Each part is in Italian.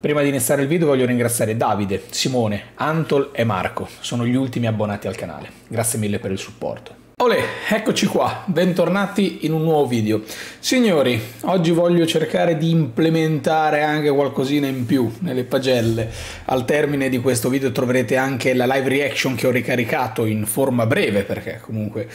Prima di iniziare il video voglio ringraziare Davide, Simone, Antol e Marco, sono gli ultimi abbonati al canale, grazie mille per il supporto. Olè, eccoci qua, bentornati in un nuovo video. Signori, oggi voglio cercare di implementare anche qualcosina in più nelle pagelle. Al termine di questo video troverete anche la live reaction che ho ricaricato in forma breve, perché comunque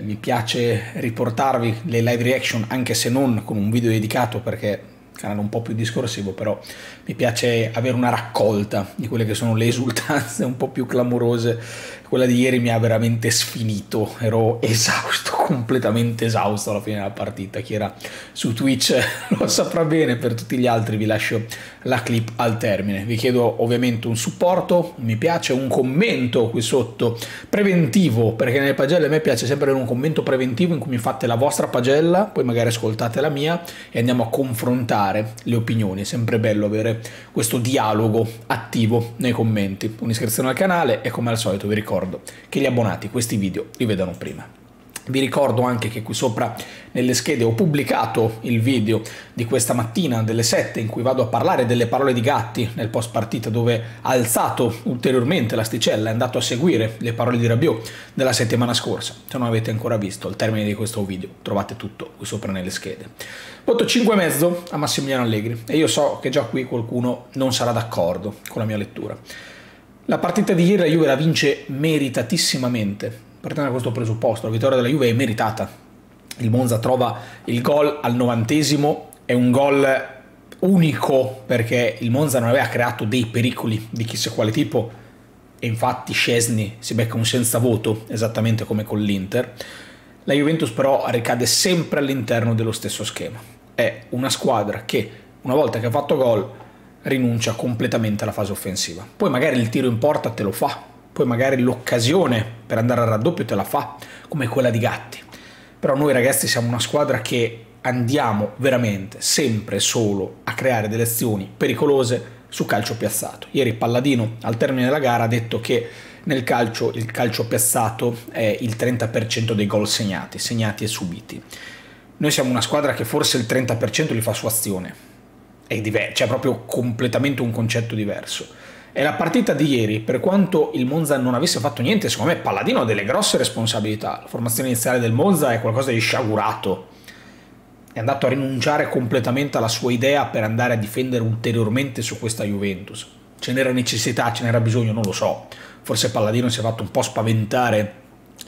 mi piace riportarvi le live reaction anche se non con un video dedicato, perché canale un po' più discorsivo, però mi piace avere una raccolta di quelle che sono le esultanze un po' più clamorose. Quella di ieri mi ha veramente sfinito, ero esausto, completamente esausto alla fine della partita. Chi era su Twitch lo saprà bene, per tutti gli altri vi lascio la clip al termine. Vi chiedo ovviamente un supporto, un mi piace, un commento qui sotto preventivo, perché nelle pagelle a me piace sempre avere un commento preventivo in cui mi fate la vostra pagella, poi magari ascoltate la mia e andiamo a confrontare le opinioni. È sempre bello avere questo dialogo attivo nei commenti. Un'iscrizione al canale e come al solito vi ricordo che gli abbonati questi video li vedano prima. Vi ricordo anche che qui sopra nelle schede ho pubblicato il video di questa mattina delle 7 in cui vado a parlare delle parole di Gatti nel post partita, dove ha alzato ulteriormente l'asticella, è andato a seguire le parole di Rabiot della settimana scorsa. Se non avete ancora visto, al termine di questo video trovate tutto qui sopra nelle schede. Voto 5,5 a Massimiliano Allegri, e io so che già qui qualcuno non sarà d'accordo con la mia lettura. La partita di ieri la Juve la vince meritatissimamente. Partendo da questo presupposto, la vittoria della Juve è meritata. Il Monza trova il gol al 90°, è un gol unico perché il Monza non aveva creato dei pericoli di chissà quale tipo, e infatti Szczesny si becca un senza voto, esattamente come con l'Inter. La Juventus però ricade sempre all'interno dello stesso schema. È una squadra che, una volta che ha fatto gol, rinuncia completamente alla fase offensiva. Poi magari il tiro in porta te lo fa, poi magari l'occasione per andare al raddoppio te la fa, come quella di Gatti. Però noi ragazzi siamo una squadra che andiamo veramente sempre solo a creare delle azioni pericolose su calcio piazzato. Ieri Palladino al termine della gara ha detto che nel calcio il calcio piazzato è il 30% dei gol segnati e subiti. Noi siamo una squadra che forse il 30% li fa su azione, è diverso, cioè proprio completamente un concetto diverso. E la partita di ieri, per quanto il Monza non avesse fatto niente, secondo me Palladino ha delle grosse responsabilità. La formazione iniziale del Monza è qualcosa di sciagurato. È andato a rinunciare completamente alla sua idea per andare a difendere ulteriormente su questa Juventus. Ce n'era necessità, ce n'era bisogno, non lo so. Forse Palladino si è fatto un po' spaventare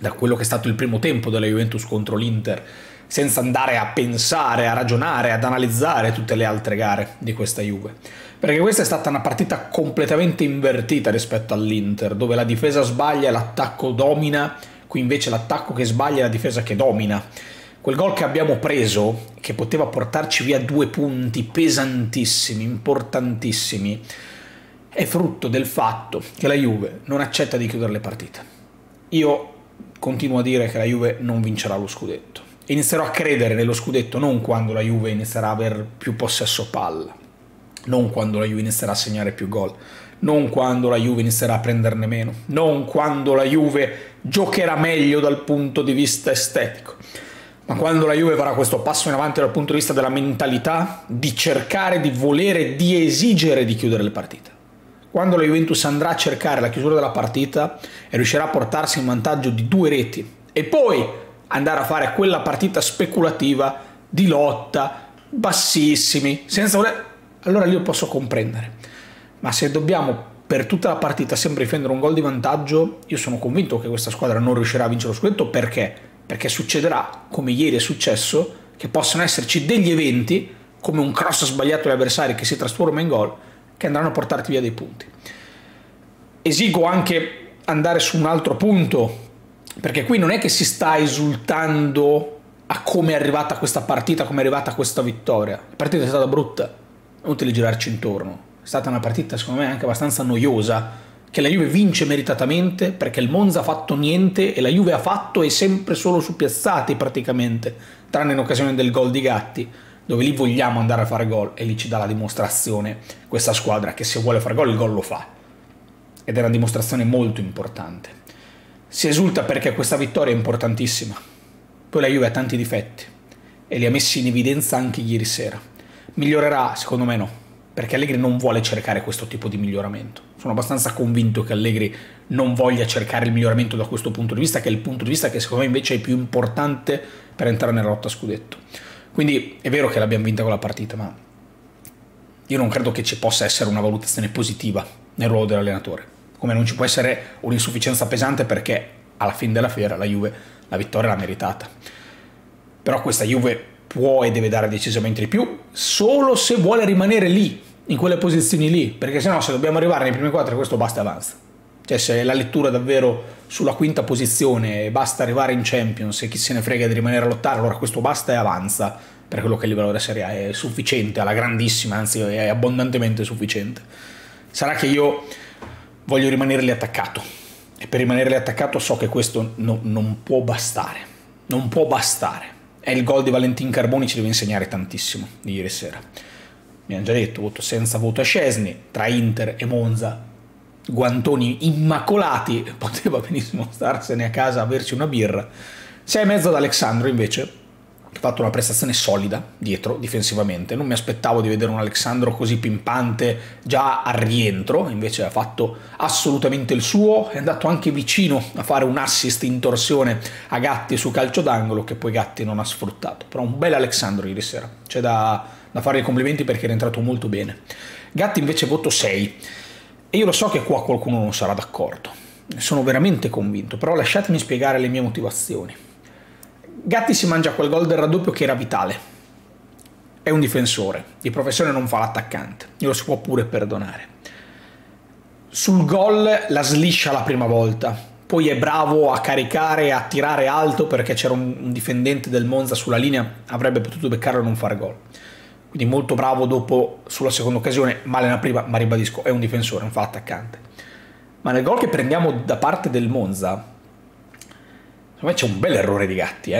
da quello che è stato il primo tempo della Juventus contro l'Inter, senza andare a pensare, a ragionare, ad analizzare tutte le altre gare di questa Juve. Perché questa è stata una partita completamente invertita rispetto all'Inter, dove la difesa sbaglia e l'attacco domina, qui invece l'attacco che sbaglia e la difesa che domina. Quel gol che abbiamo preso, che poteva portarci via 2 punti pesantissimi, importantissimi, è frutto del fatto che la Juve non accetta di chiudere le partite. Io continuo a dire che la Juve non vincerà lo scudetto. Inizierò a credere nello scudetto non quando la Juve inizierà a aver più possesso palla, non quando la Juve inizierà a segnare più gol, non quando la Juve inizierà a prenderne meno, non quando la Juve giocherà meglio dal punto di vista estetico, ma quando la Juve farà questo passo in avanti dal punto di vista della mentalità, di cercare, di volere, di esigere di chiudere le partite. Quando la Juventus andrà a cercare la chiusura della partita e riuscirà a portarsi in vantaggio di 2 reti e poi andare a fare quella partita speculativa di lotta, bassissimi, senza voler, allora lì lo posso comprendere. Ma se dobbiamo per tutta la partita sempre difendere un gol di vantaggio, io sono convinto che questa squadra non riuscirà a vincere lo scudetto. Perché? Perché succederà, come ieri è successo, che possono esserci degli eventi, come un cross sbagliato degli avversari che si trasforma in gol, che andranno a portarti via dei punti. Esigo anche andare su un altro punto, perché qui non è che si sta esultando a come è arrivata questa partita, come è arrivata questa vittoria. La partita è stata brutta, non te li girarci intorno. È stata una partita secondo me anche abbastanza noiosa, che la Juve vince meritatamente perché il Monza ha fatto niente e la Juve ha fatto e sempre solo su piazzati praticamente, tranne in occasione del gol di Gatti, dove lì vogliamo andare a fare gol e lì ci dà la dimostrazione questa squadra che se vuole fare gol il gol lo fa, ed è una dimostrazione molto importante. Si esulta perché questa vittoria è importantissima, poi la Juve ha tanti difetti e li ha messi in evidenza anche ieri sera. Migliorerà? Secondo me no, perché Allegri non vuole cercare questo tipo di miglioramento. Sono abbastanza convinto che Allegri non voglia cercare il miglioramento da questo punto di vista, che è il punto di vista che secondo me invece è più importante per entrare nella lotta scudetto. Quindi è vero che l'abbiamo vinta quella partita, ma io non credo che ci possa essere una valutazione positiva nel ruolo dell'allenatore, come non ci può essere un'insufficienza pesante, perché alla fine della fiera la Juve la vittoria l'ha meritata. Però questa Juve può e deve dare decisamente di più, solo se vuole rimanere lì, in quelle posizioni lì, perché se no, se dobbiamo arrivare nei primi quattro, questo basta e avanza. Cioè, se la lettura è davvero sulla quinta posizione, basta arrivare in Champions e chi se ne frega di rimanere a lottare, allora questo basta e avanza, per quello che il livello della Serie A è sufficiente, alla grandissima, anzi è abbondantemente sufficiente. Sarà che io voglio rimanere lì attaccato, e per rimanere lì attaccato so che questo non può bastare, non può bastare. E il gol di Valentin Carboni ci deve insegnare tantissimo di ieri sera. Mi hanno già detto, voto senza voto a Szczesny, tra Inter e Monza, guantoni immacolati, poteva benissimo starsene a casa a berci una birra. 6,5 ad Alessandro invece, ha fatto una prestazione solida dietro, difensivamente. Non mi aspettavo di vedere un Alessandro così pimpante già al rientro, invece ha fatto assolutamente il suo, è andato anche vicino a fare un assist in torsione a Gatti su calcio d'angolo, che poi Gatti non ha sfruttato. Però un bel Alessandro ieri sera, c'è da fare i complimenti perché era entrato molto bene. Gatti invece voto 6, e io lo so che qua qualcuno non sarà d'accordo, ne sono veramente convinto, però lasciatemi spiegare le mie motivazioni. Gatti si mangia quel gol del raddoppio che era vitale, è un difensore, di professione non fa l'attaccante, glielo si può pure perdonare. Sul gol la sliscia la prima volta, poi è bravo a caricare, a tirare alto, perché c'era un difendente del Monza sulla linea, avrebbe potuto beccarlo e non fare gol. Quindi molto bravo dopo sulla seconda occasione, male nella prima, ma ribadisco, è un difensore, non fa l'attaccante. Ma nel gol che prendiamo da parte del Monza, secondo me c'è un bel errore di Gatti,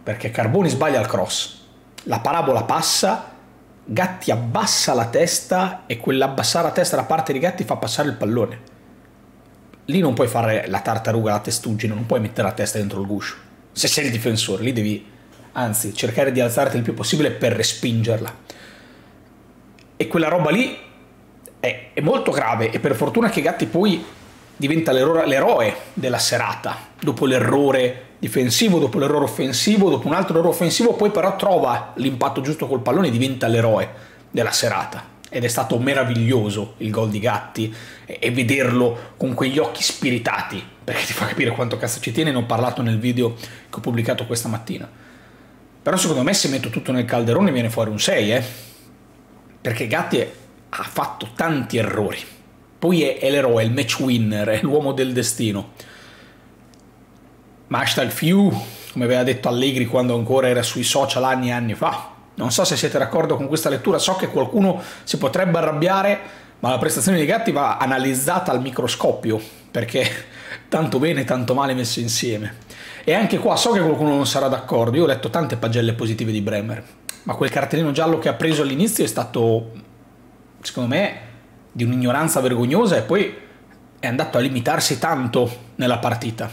perché Carboni sbaglia il cross, la parabola passa, Gatti abbassa la testa e quell'abbassare la testa da parte di Gatti fa passare il pallone. Lì non puoi fare la tartaruga, la testuggine, non puoi mettere la testa dentro il guscio. Se sei il difensore, lì devi, anzi, cercare di alzarti il più possibile per respingerla. E quella roba lì è molto grave, e per fortuna che Gatti poi diventa l'eroe della serata, dopo l'errore difensivo, dopo l'errore offensivo, dopo un altro errore offensivo, poi però trova l'impatto giusto col pallone e diventa l'eroe della serata. Ed è stato meraviglioso il gol di Gatti, e vederlo con quegli occhi spiritati, perché ti fa capire quanto cazzo ci tiene. Ne ho parlato nel video che ho pubblicato questa mattina. Però secondo me, se metto tutto nel calderone, viene fuori un 6, perché Gatti ha fatto tanti errori. Poi è l'eroe, il match winner, è l'uomo del destino. Ma hashtag Fiu, come aveva detto Allegri quando ancora era sui social anni e anni fa. Non so se siete d'accordo con questa lettura, so che qualcuno si potrebbe arrabbiare, ma la prestazione di Gatti va analizzata al microscopio, perché tanto bene e tanto male messe insieme. E anche qua so che qualcuno non sarà d'accordo, io ho letto tante pagelle positive di Bremer, ma quel cartellino giallo che ha preso all'inizio è stato, secondo me, di un'ignoranza vergognosa, e poi è andato a limitarsi tanto nella partita.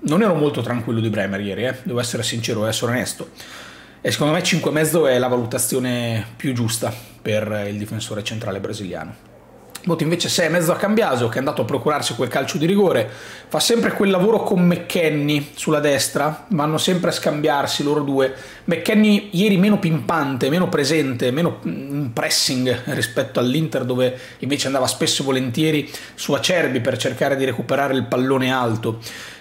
Non ero molto tranquillo di Bremer ieri, devo essere sincero, devo essere onesto, e secondo me 5,5 è la valutazione più giusta per il difensore centrale brasiliano. Voto invece 6,5 a Cambiaso, che è andato a procurarsi quel calcio di rigore, fa sempre quel lavoro con McKennie sulla destra, vanno sempre a scambiarsi loro due. McKennie ieri meno pimpante, meno presente, meno in pressing rispetto all'Inter, dove invece andava spesso e volentieri su Acerbi per cercare di recuperare il pallone alto.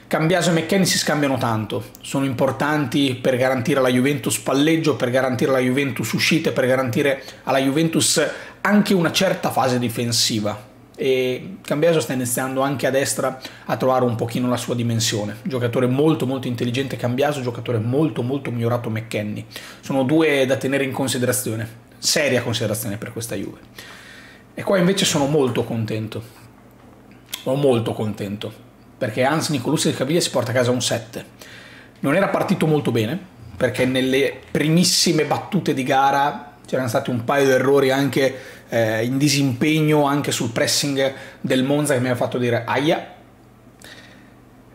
Cambiaso e McKennie si scambiano tanto, sono importanti per garantire alla Juventus palleggio, per garantire alla Juventus uscite, per garantire alla Juventus anche una certa fase difensiva, e Cambiaso sta iniziando anche a destra a trovare un pochino la sua dimensione. Giocatore molto molto intelligente Cambiaso, giocatore molto molto migliorato McKennie. Sono due da tenere in considerazione, seria considerazione per questa Juve. E qua invece sono molto contento, sono molto contento, perché Hans Nicolussi Caviglia si porta a casa un 7. Non era partito molto bene, perché nelle primissime battute di gara c'erano stati un paio di errori anche in disimpegno, anche sul pressing del Monza, che mi ha fatto dire aia.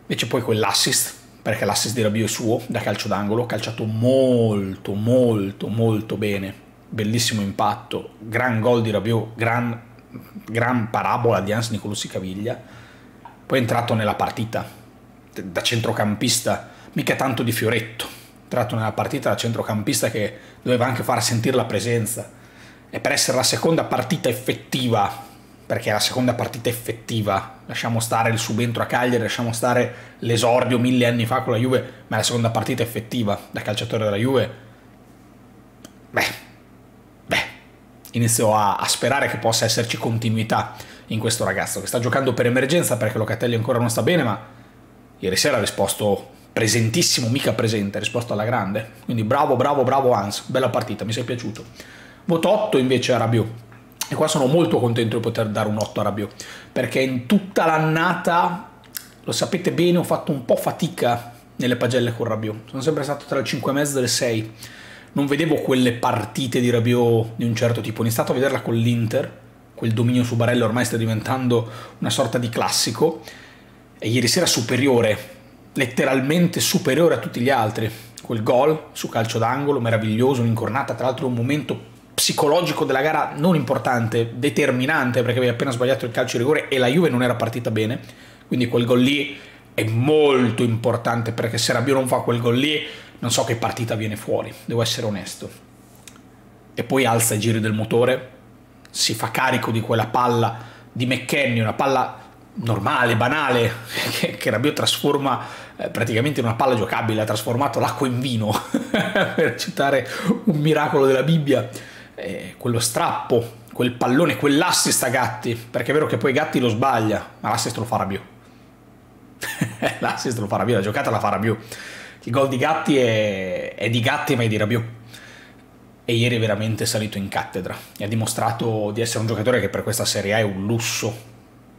Invece poi quell'assist, perché l'assist di Rabiot è suo, da calcio d'angolo, calciato molto molto molto bene. bellissimo impatto, gran gol di Rabiot, gran parabola di Hans Nicolussi Caviglia. Poi è entrato nella partita da centrocampista, mica tanto di fioretto, è entrato nella partita da centrocampista che doveva anche far sentire la presenza, e per essere la seconda partita effettiva, perché è la seconda partita effettiva, lasciamo stare il subentro a Cagliari, lasciamo stare l'esordio 1000 anni fa con la Juve, ma è la seconda partita effettiva da calciatore della Juve. Beh, inizio a sperare che possa esserci continuità in questo ragazzo, che sta giocando per emergenza perché Locatelli ancora non sta bene, ma ieri sera ha risposto presentissimo, mica presente, ha risposto alla grande. Quindi bravo Hans, bella partita, mi sei piaciuto. Voto 8 invece a Rabiot. E qua sono molto contento di poter dare un 8 a Rabiot, perché in tutta l'annata, lo sapete bene, ho fatto un po' fatica nelle pagelle con Rabiot. Sono sempre stato tra il 5,5 e il 6. Non vedevo quelle partite di Rabiot di un certo tipo. Ho iniziato a vederla con l'Inter, quel dominio su Barella ormai sta diventando una sorta di classico, e ieri sera superiore, letteralmente superiore a tutti gli altri. Quel gol su calcio d'angolo meraviglioso, un'incornata, tra l'altro un momento psicologico della gara non importante, determinante, perché avevi appena sbagliato il calcio di rigore e la Juve non era partita bene, quindi quel gol lì è molto importante, perché se Rabiot non fa quel gol lì non so che partita viene fuori, devo essere onesto. E poi alza i giri del motore, si fa carico di quella palla di McKennie, una palla normale, banale, che Rabiot trasforma praticamente in una palla giocabile, ha trasformato l'acqua in vino per citare un miracolo della Bibbia. Quello strappo, quel pallone, quell'assist a Gatti, perché è vero che poi Gatti lo sbaglia, ma l'assist lo fa Rabiot. L'assist lo fa Rabiot, la giocata la fa Rabiot. Il gol di Gatti è di Gatti, ma è di Rabiot. E ieri è veramente salito in cattedra e ha dimostrato di essere un giocatore che per questa Serie A è un lusso.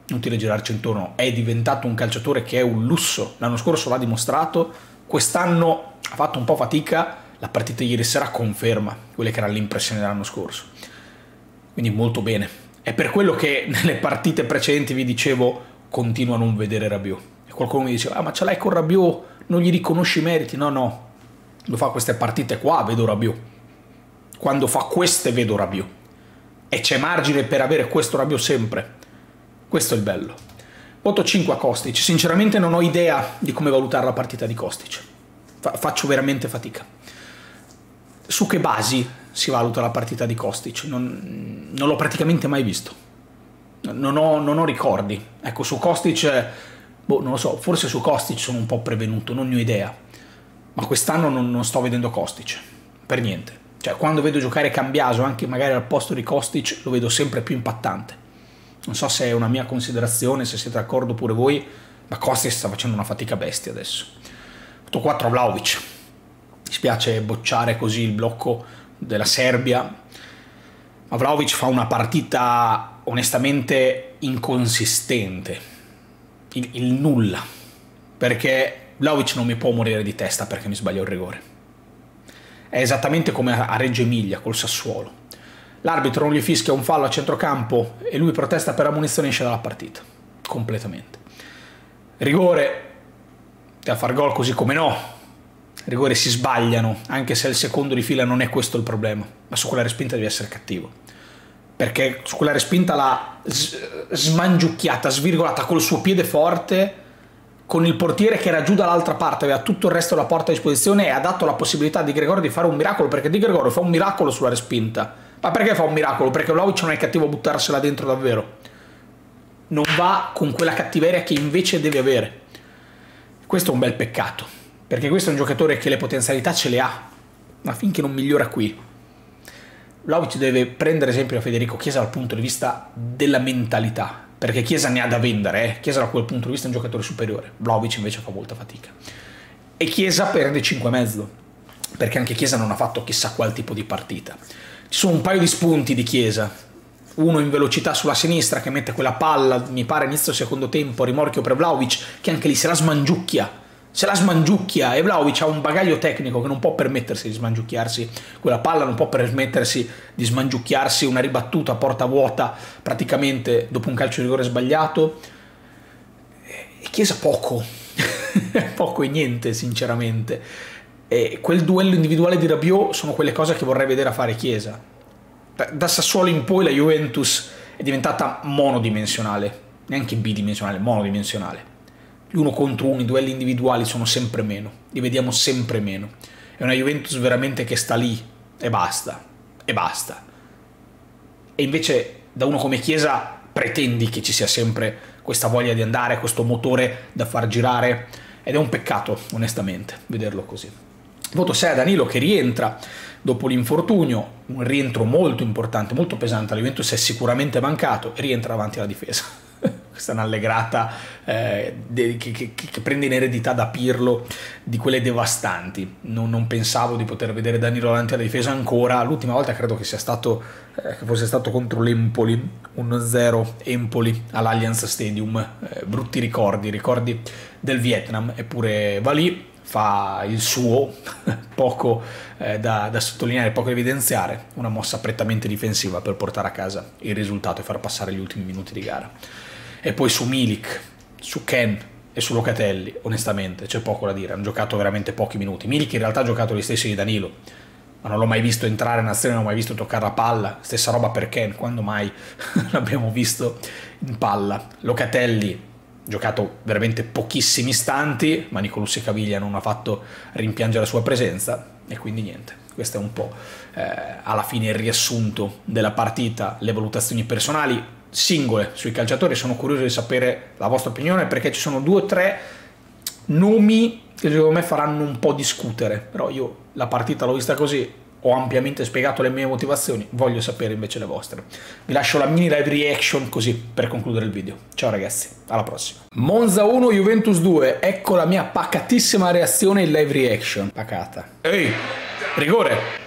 Inutile girarci intorno, è diventato un calciatore che è un lusso. L'anno scorso l'ha dimostrato, quest'anno ha fatto un po' fatica. La partita di ieri sera conferma quelle che era l'impressione dell'anno scorso. Quindi molto bene. È per quello che nelle partite precedenti vi dicevo, continuo a non vedere Rabiot. E qualcuno mi diceva, ma ce l'hai con Rabiot, non gli riconosci i meriti. No. Lo fa queste partite qua, vedo Rabiot. Quando fa queste vedo Rabiot. E c'è margine per avere questo Rabiot sempre. Questo è il bello. Voto 5 a Kostic. Sinceramente non ho idea di come valutare la partita di Kostic. Faccio veramente fatica. Su che basi si valuta la partita di Kostic? Non l'ho praticamente mai visto, non ho ricordi. Ecco, su Kostic, boh, non lo so, forse su Kostic sono un po' prevenuto, non ne ho idea, ma quest'anno non sto vedendo Kostic, per niente. Cioè, quando vedo giocare Cambiaso, anche magari al posto di Kostic, lo vedo sempre più impattante. Non so se è una mia considerazione, se siete d'accordo pure voi, ma Kostic sta facendo una fatica bestia adesso. 8-4 a Vlahovic. Mi spiace bocciare così il blocco della Serbia, ma Vlahovic fa una partita onestamente inconsistente, il nulla, perché Vlahovic non mi può morire di testa perché mi sbaglio il rigore. È esattamente come a Reggio Emilia col Sassuolo, l'arbitro non gli fischia un fallo a centrocampo e lui protesta per la munizione e esce dalla partita, completamente. Rigore, a far gol così come no. Rigore si sbagliano, anche se il secondo di fila non è questo il problema, ma su quella respinta devi essere cattivo, perché su quella respinta l'ha smangiucchiata, svirgolata col suo piede forte, con il portiere che era giù dall'altra parte, aveva tutto il resto della porta a disposizione e ha dato la possibilità a Di Gregorio di fare un miracolo, perché Di Gregorio fa un miracolo sulla respinta. Ma perché fa un miracolo? Perché Vlahovic non è cattivo a buttarsela dentro davvero, non va con quella cattiveria che invece deve avere. Questo è un bel peccato, perché questo è un giocatore che le potenzialità ce le ha, ma finché non migliora qui. Vlahovic deve prendere esempio da Federico Chiesa dal punto di vista della mentalità, perché Chiesa ne ha da vendere, eh? Chiesa da quel punto di vista è un giocatore superiore, Vlahovic invece fa molta fatica. E Chiesa perde 5,5, perché anche Chiesa non ha fatto chissà qual tipo di partita. Ci sono un paio di spunti di Chiesa, uno in velocità sulla sinistra che mette quella palla, mi pare inizio secondo tempo, rimorchio per Vlahovic, che anche lì se la smangiucchia. Se la smangiucchia, e Vlahovic ha un bagaglio tecnico che non può permettersi di smangiucchiarsi quella palla, non può permettersi di smangiucchiarsi una ribattuta a porta vuota praticamente dopo un calcio di rigore sbagliato. E Chiesa poco, poco e niente sinceramente. E quel duello individuale di Rabiot sono quelle cose che vorrei vedere a fare Chiesa. Da Sassuolo in poi la Juventus è diventata monodimensionale, neanche bidimensionale, monodimensionale. L'uno contro uno, i duelli individuali sono sempre meno, li vediamo sempre meno. È una Juventus veramente che sta lì e basta, e basta. E invece da uno come Chiesa pretendi che ci sia sempre questa voglia di andare, questo motore da far girare, ed è un peccato onestamente vederlo così. Voto 6 a Danilo, che rientra dopo l'infortunio, un rientro molto importante, molto pesante. La Juventus è sicuramente mancato e rientra davanti alla difesa. Questa è un'allegrata che prende in eredità da Pirlo, di quelle devastanti. Non pensavo di poter vedere Danilo davanti alla difesa ancora. L'ultima volta credo che sia stato fosse stato contro l'Empoli, 1-0 Empoli all'Allianz Stadium. Brutti ricordi del Vietnam, eppure va lì, fa il suo, poco da sottolineare, poco da evidenziare, una mossa prettamente difensiva per portare a casa il risultato e far passare gli ultimi minuti di gara. E poi su Milik, su Ken e su Locatelli onestamente c'è poco da dire, hanno giocato veramente pochi minuti. Milik in realtà ha giocato gli stessi di Danilo, ma non l'ho mai visto entrare in azione, non l'ho mai visto toccare la palla. Stessa roba per Ken, quando mai l'abbiamo visto in palla. Locatelli giocato veramente pochissimi istanti, ma Nicolussi Caviglia non ha fatto rimpiangere la sua presenza, e quindi niente, questo è un po' alla fine il riassunto della partita. Le valutazioni personali singole sui calciatori, sono curioso di sapere la vostra opinione, perché ci sono 2 o 3 nomi che secondo me faranno un po' discutere, però io la partita l'ho vista così, ho ampiamente spiegato le mie motivazioni, voglio sapere invece le vostre. Vi lascio la mini live reaction così per concludere il video. Ciao ragazzi, alla prossima. Monza 1, Juventus 2, ecco la mia pacatissima reazione in live reaction. Pacata. Ehi, rigore.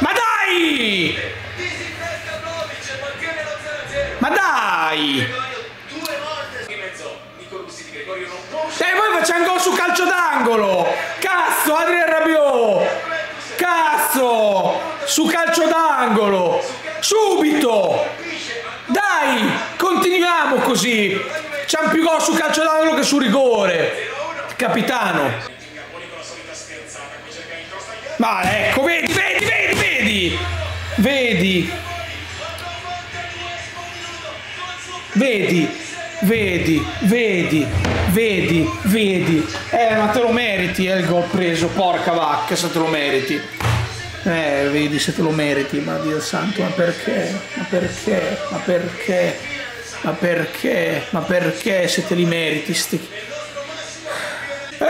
Ma dai! Ma dai! E poi facciamo gol su calcio d'angolo! Cazzo, Adrien Rabiot! Cazzo! Su calcio d'angolo! Subito! Dai! Continuiamo così! C'hanno più gol su calcio d'angolo che su rigore! Capitano! Ma ecco, vedi, vedi, vedi, vedi! Vedi! Vedi! Vedi, vedi, vedi, vedi. Ma te lo meriti, il gol preso, porca vacca, se te lo meriti. Vedi, se te lo meriti, ma Dio santo, ma perché? Ma perché? Ma perché? Ma perché? Ma perché se te li meriti?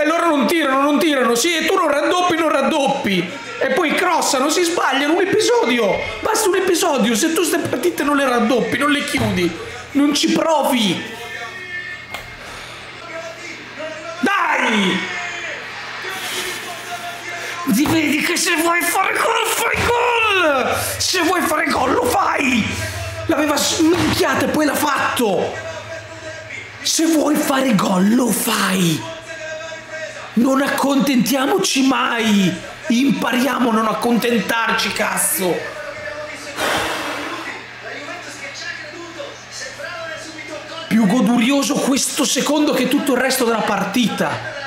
Loro non tirano, non tirano, sì, e tu non raddoppi, e poi crossano, si sbagliano, un episodio, basta un episodio, se tu queste partite non le raddoppi, non le chiudi, non ci provi. Ti vedi che se vuoi fare gol, fai gol! Se vuoi fare gol, lo fai! L'aveva sminchiata e poi l'ha fatto! Se vuoi fare gol, lo fai! Non accontentiamoci mai! Impariamo a non accontentarci, cazzo! Più godurioso questo secondo che tutto il resto della partita!